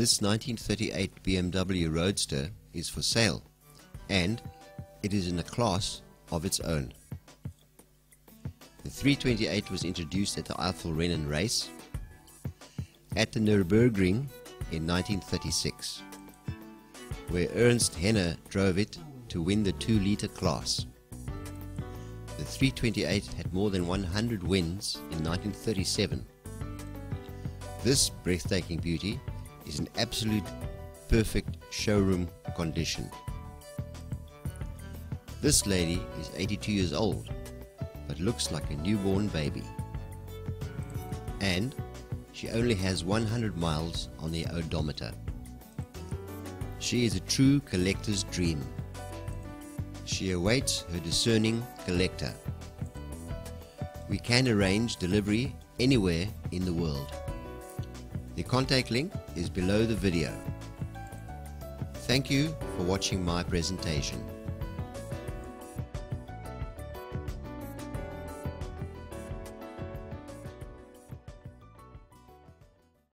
This 1938 BMW Roadster is for sale, and it is in a class of its own. The 328 was introduced at the Eifelrennen race at the Nürburgring in 1936, where Ernst Henne drove it to win the 2-litre class. The 328 had more than 100 wins in 1937. This breathtaking beauty is in absolute perfect showroom condition. This lady is 82 years old, but looks like a newborn baby. And she only has 100 miles on the odometer. She is a true collector's dream. She awaits her discerning collector. We can arrange delivery anywhere in the world. The contact link is below the video. Thank you for watching my presentation.